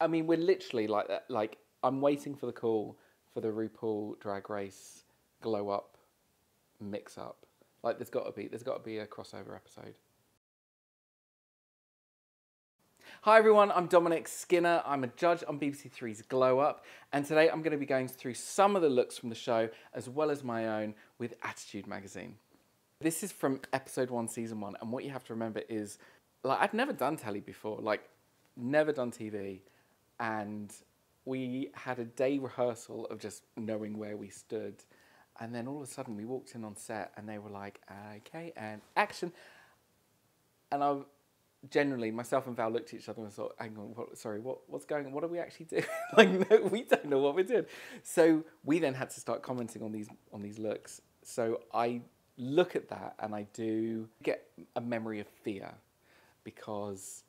I mean, we're literally like that. Like, I'm waiting for the call for the RuPaul Drag Race Glow Up mix up. Like, there's got to be a crossover episode. Hi everyone, I'm Dominic Skinner. I'm a judge on BBC Three's Glow Up, and today I'm going to be going through some of the looks from the show as well as my own with Attitude magazine. This is from episode 1, season 1, and what you have to remember is, like, I've never done telly before, like, never done TV, and we had a day rehearsal of just knowing where we stood, and then all of a sudden we walked in on set and they were like, okay, and action, and I generally, myself and Val looked at each other and thought, hang on, what's going on? What are we actually doing? Like, no, we don't know what we're doing. So we then had to start commenting on these looks. So I look at that and I do get a memory of fear because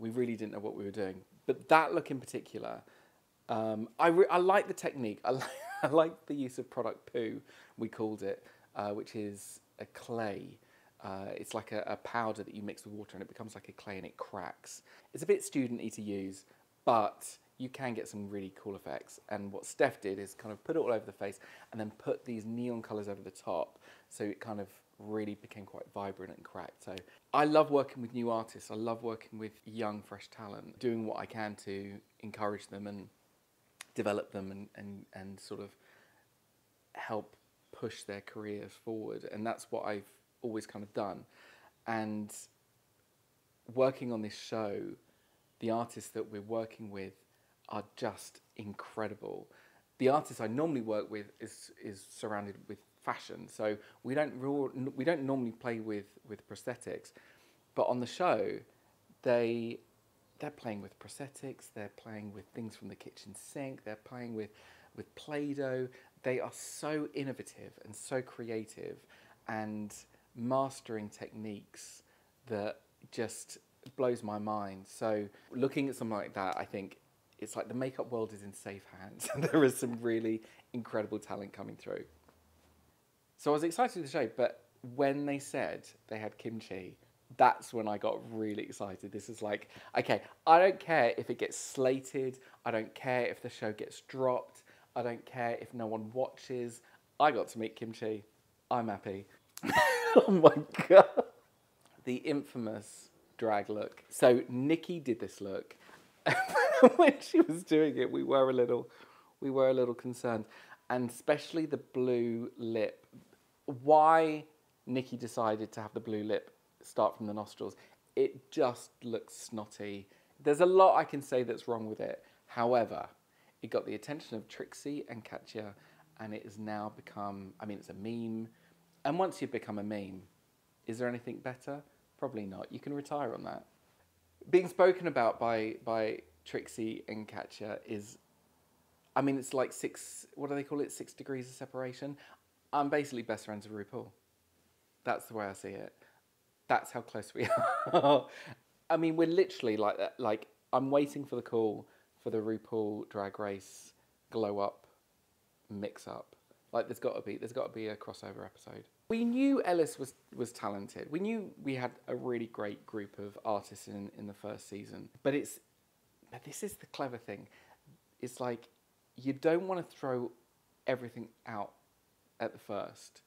we really didn't know what we were doing. But that look in particular, I like the technique. I like the use of product poo, we called it, which is a clay. It's like a powder that you mix with water and it becomes like a clay and it cracks. It's a bit student-y to use, but you can get some really cool effects. And what Steph did is kind of put it all over the face and then put these neon colours over the top, so it kind of really became quite vibrant and cracked. So I love working with new artists. I love working with young, fresh talent, doing what I can to encourage them and develop them and sort of help push their careers forward. And that's what I've always kind of done, and working on this show, the artists that we're working with are just incredible. The artists I normally work with is surrounded with fashion, so we don't normally play with prosthetics, but on the show they're playing with prosthetics, they're playing with things from the kitchen sink, they're playing with Play-Doh. They are so innovative and so creative and mastering techniques that just blows my mind. So looking at something like that, I think it's like the makeup world is in safe hands and there is some really incredible talent coming through. So I was excited with the show, but when they said they had Kimchi, that's when I got really excited. This is like, okay, I don't care if it gets slated, I don't care if the show gets dropped, I don't care if no one watches, I got to meet Kimchi, I'm happy. Oh my God. The infamous drag look. So Nikki did this look. When she was doing it, we were a little concerned. And especially the blue lip. Why Nikki decided to have the blue lip start from the nostrils, it just looks snotty. There's a lot I can say that's wrong with it. However, it got the attention of Trixie and Katya, and it has now become, I mean, it's a meme. And once you've become a meme, is there anything better? Probably not. You can retire on that. Being spoken about by Trixie and Katya is, I mean, it's like 6, what do they call it? 6 degrees of separation. I'm basically best friends with RuPaul. That's the way I see it. That's how close we are. I mean, we're literally like that. Like, I'm waiting for the call for the RuPaul Drag Race Glow Up mix up. Like, there's got to be a crossover episode. We knew Ellis was talented. We knew we had a really great group of artists in the first season. But this is the clever thing. It's like, you don't want to throw everything out at the first.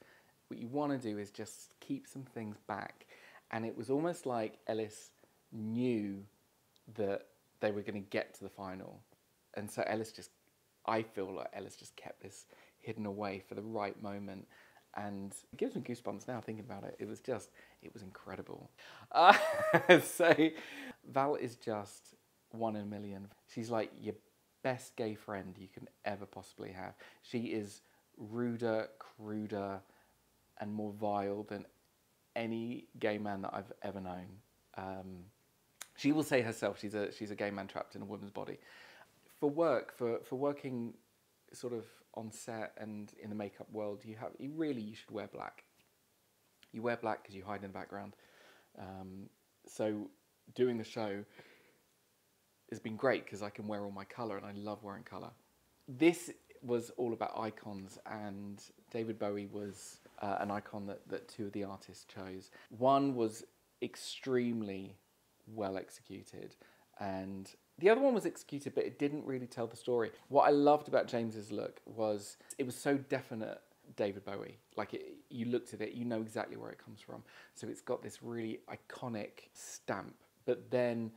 What you want to do is just keep some things back. And it was almost like Ellis knew that they were going to get to the final. And so I feel like Ellis just kept this hidden away for the right moment, and it gives me goosebumps now thinking about it. It was incredible. So Val is just 1 in a million. She's like your best gay friend you can ever possibly have. She is ruder, cruder, and more vile than any gay man that I've ever known. She will say herself she's a gay man trapped in a woman's body. For work, for working sort of on set and in the makeup world, you should wear black. You wear black because you hide in the background. So doing the show has been great because I can wear all my colour, and I love wearing colour. This was all about icons, and David Bowie was an icon that 2 of the artists chose. One was extremely well executed and The other one was executed, but it didn't really tell the story. What I loved about James's look was it was so definite David Bowie. Like, you looked at it, you know exactly where it comes from. So it's got this really iconic stamp, but then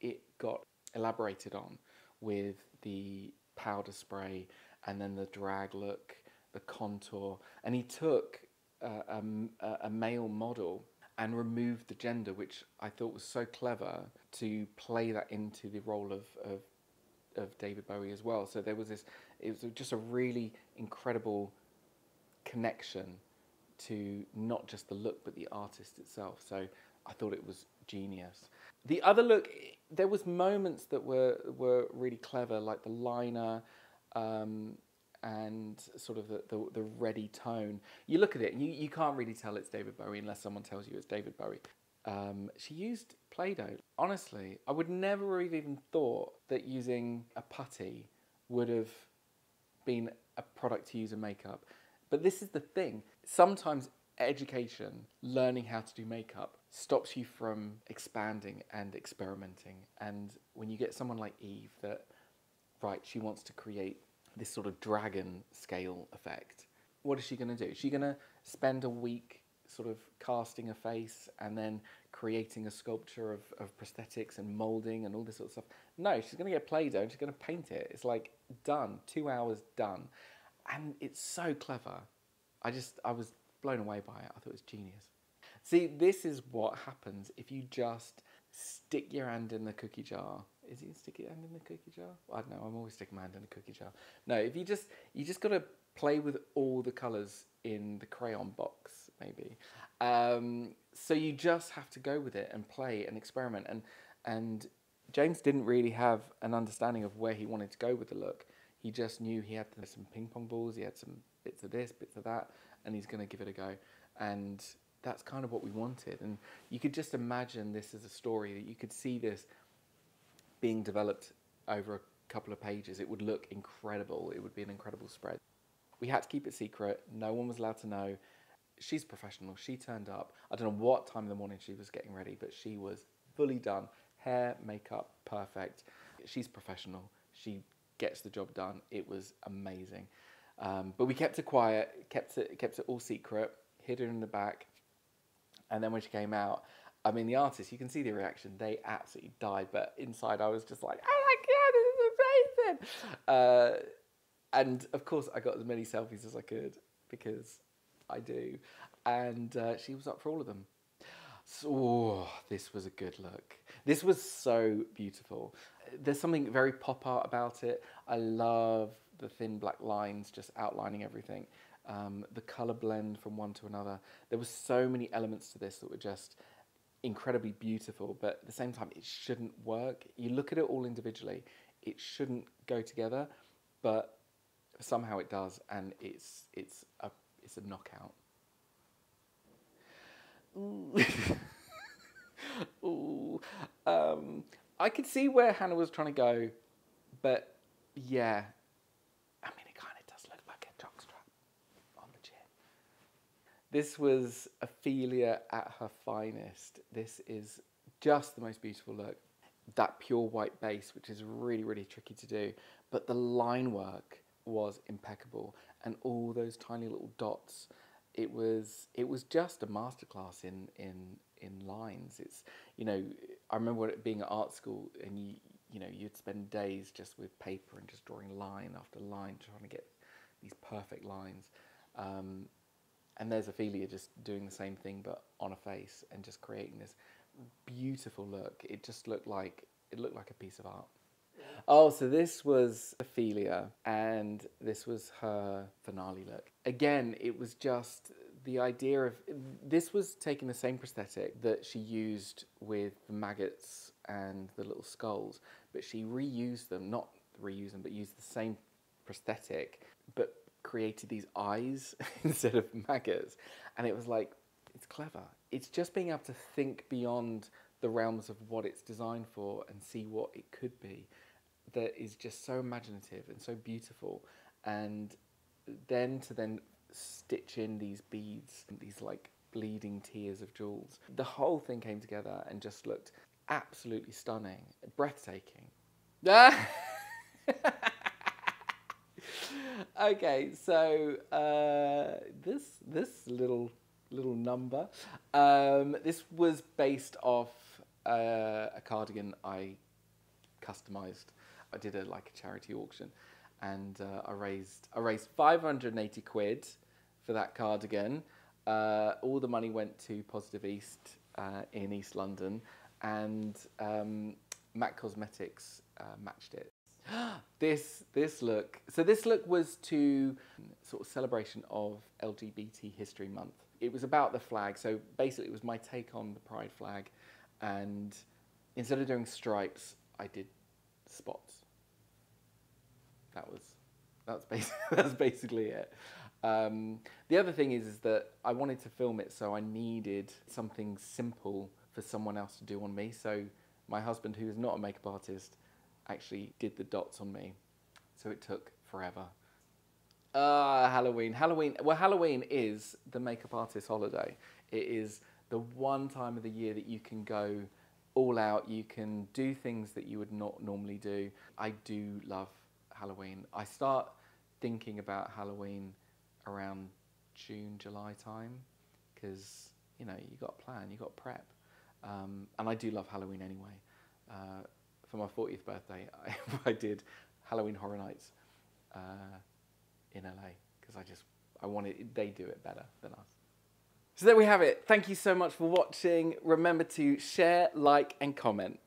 it got elaborated on with the powder spray and then the drag look, the contour. And he took a male model and removed the gender, which I thought was so clever to play that into the role of David Bowie as well. So there was this, it was just a really incredible connection to not just the look, but the artist itself. So I thought it was genius. The other look, there was moments that were really clever, like the liner, and sort of the ready tone. You look at it, and you can't really tell it's David Bowie unless someone tells you it's David Bowie. She used Play-Doh. Honestly, I would never have even thought that using a putty would have been a product to use in makeup. But this is the thing. Sometimes education, learning how to do makeup, stops you from expanding and experimenting. And when you get someone like Eve that, right, she wants to create this sort of dragon scale effect. What is she gonna do? Is she gonna spend a week sort of casting a face and then creating a sculpture of prosthetics and molding and all this sort of stuff? No, she's gonna get Play-Doh and she's gonna paint it. It's like done, 2 hours done. And it's so clever. I was blown away by it. I thought it was genius. See, this is what happens if you just stick your hand in the cookie jar. Is he stick your hand in the cookie jar? I don't know, I'm always sticking my hand in the cookie jar. No, if you just gotta play with all the colours in the crayon box, maybe. So you just have to go with it and play and experiment. And James didn't really have an understanding of where he wanted to go with the look. He just knew he had some ping pong balls, he had some bits of this, bits of that, and he's gonna give it a go. And that's kind of what we wanted. And you could just imagine this as a story, that you could see this being developed over a couple of pages. It would look incredible. It would be an incredible spread. We had to keep it secret. No one was allowed to know. She's professional. She turned up. I don't know what time in the morning she was getting ready, but she was fully done. Hair, makeup, perfect. She's professional. She gets the job done. It was amazing. But we kept it quiet, kept it all secret, hid her in the back. And then when she came out, I mean, the artists, you can see the reaction. They absolutely died, but inside I was just like, oh my God, this is amazing. And of course I got as many selfies as I could, because I do. And she was up for all of them. So this was a good look. This was so beautiful. There's something very pop art about it. I love the thin black lines just outlining everything. The color blend from one to another. There were so many elements to this that were just incredibly beautiful, but at the same time, it shouldn't work. You look at it all individually, it shouldn't go together, but somehow it does, and it's a knockout. Ooh. Ooh. I could see where Hannah was trying to go, but yeah, I mean, it kind of does look like a jockstrap on the chin. This was Ophelia at her finest. This is just the most beautiful look. That pure white base, which is really, really tricky to do, but the line work was impeccable, and all those tiny little dots. It was just a masterclass in lines. It's, you know, I remember being at art school, and you know you'd spend days just with paper and just drawing line after line, trying to get these perfect lines. And there's Ophelia just doing the same thing, but on a face, and just creating this beautiful look. It just looked like a piece of art. Oh, so this was Ophelia, and this was her finale look. Again, it was just the idea of, this was taking the same prosthetic that she used with the maggots and the little skulls, but she reused them, not reused them, but used the same prosthetic, but created these eyes instead of maggots. And it was like, it's clever. It's just being able to think beyond the realms of what it's designed for and see what it could be, that is just so imaginative and so beautiful. And then to then stitch in these beads, these like bleeding tears of jewels. The whole thing came together and just looked absolutely stunning, breathtaking. Okay, so this little number, this was based off a cardigan I customized. I did a charity auction, and I raised 580 quid for that cardigan. All the money went to Positive East in East London, and MAC Cosmetics matched it. This look. So this look was to sort of celebration of LGBT History Month. It was about the flag. So basically it was my take on the pride flag, and instead of doing stripes, I did spots. That's basically it. The other thing is that I wanted to film it, so I needed something simple for someone else to do on me. So my husband, who is not a makeup artist, actually did the dots on me, so it took forever. Halloween. Well, Halloween is the makeup artist holiday. It is the one time of the year that you can go all out. You can do things that you would not normally do. I do love Halloween. I start thinking about Halloween around June, July time, because you know you got a plan, you got a prep, and I do love Halloween anyway. For my 40th birthday, I did Halloween Horror Nights in LA, because I wanted, they do it better than us. So there we have it. Thank you so much for watching. Remember to share, like, and comment.